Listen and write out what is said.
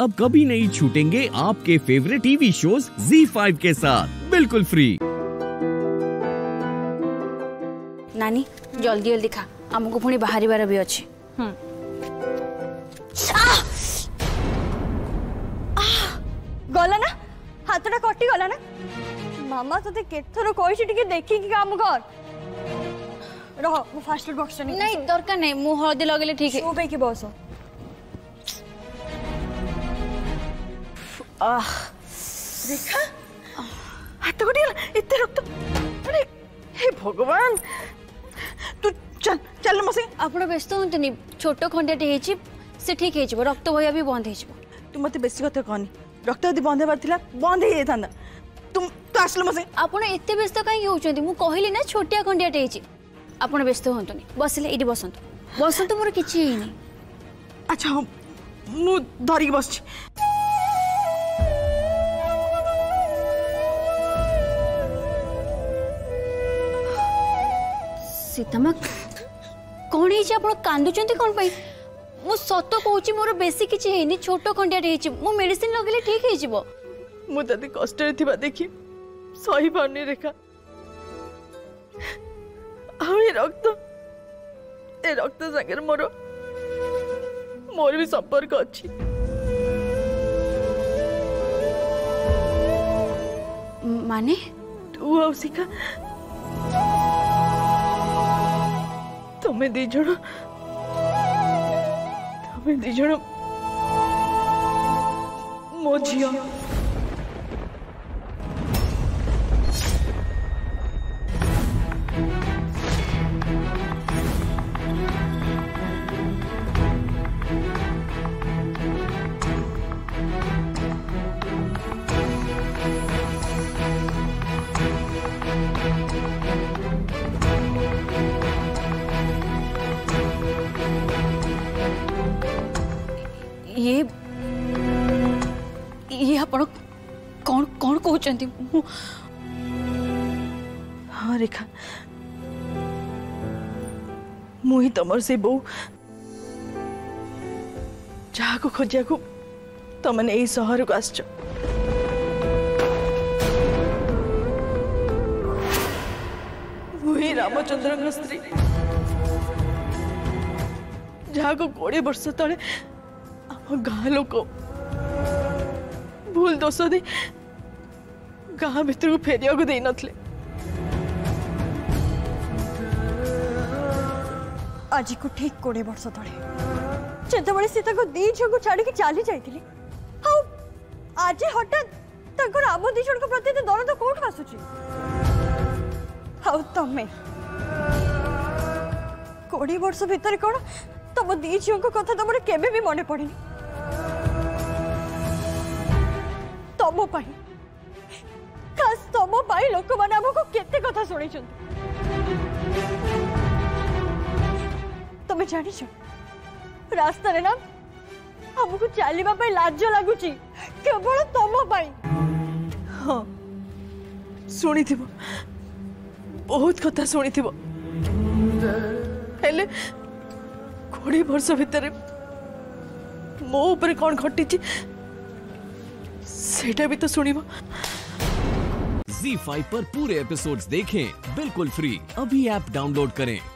अब कभी नहीं छूटेंगे आपके फेवरेट टीवी शोज ZEE5 के साथ बिल्कुल फ्री। नानी जल्दी जल्दी खा, हमको पुणी बाहरी बार भी अच्छे। गला ना हाथटा कटी गला ना। मामा तोते केथरो कोइ छी टिके देखि कि काम कर रहो। मु फास्ट फूड बॉक्स नहीं नहीं दरकार नहीं, मु हळदी लगेले ठीक है। सो पे के बसो। आह रेखा हाथ कटी गला इते रक्त। अरे हे भगवान तू चल चल मसी आपण व्यस्त होतनी छोटो खंडियाटे हेची से ठीक हेची रक्त भया भी बंद हेची। तू मते बेसी कथा कहनी रक्त यदि बंद हेबार थिला बंद हे जाता। तुम तो आसलो मसी आपण एते व्यस्त काई होचंती। मु कहली ना छोटिया खंडियाटे हेची आपण व्यस्त होतनी। बसले एडी बसंत बसंत मोर किछि हेनी। अच्छा मु धरी बस छी। सीतामा कौन है आप कांदुचंती कौन पाई? मु सत कहूँ मोर बेसी किछि हेनी छोटो खंडियाटे मु मेडिसिन लगेले ठीक है। मु तते कष्ट देखी सही पारनी रेखा। रक्त संगे मोर मोर भी संपर्क अच्छी। माने तू आ शिखा तुम्हें दी जण मो झियो। ये आपण कौन कौन कहते? हाँ रेखा मुही तमर से बो जहा को खोजिया को तमने यही सहर को आसच। मुही रामचंद्र स्त्री जहा को 20 वर्ष तले गाँ लोक भूल दोष दे गाँ भर को फेरिया को दे नथले। आज को ठीक 20 वर्ष तले जिते सीता को दी झी को छाड़ी चली जाती हाँ आज हठात राम दी झी प्रति दरद कौट आसूची। हाँ तमें 20 वर्ष भीतर कौन तम दी झी कथा तुम केवे भी मन पड़े तमो पाई। खास तमो पाई लोक माने हमको केते कथा सुनी छन। तमे जानि छ रास्ता रे ना हमको चालीबा पे लाज लागुची केवल तमो पाई। हां सुनी थिबो बहुत कथा सुनी थिबो हेले 20 वर्ष भीतर मो ऊपर कोन घटी छी सेटा भी तो सुनिबो। ZEE5 पर पूरे एपिसोड्स देखें बिल्कुल फ्री। अभी ऐप डाउनलोड करें।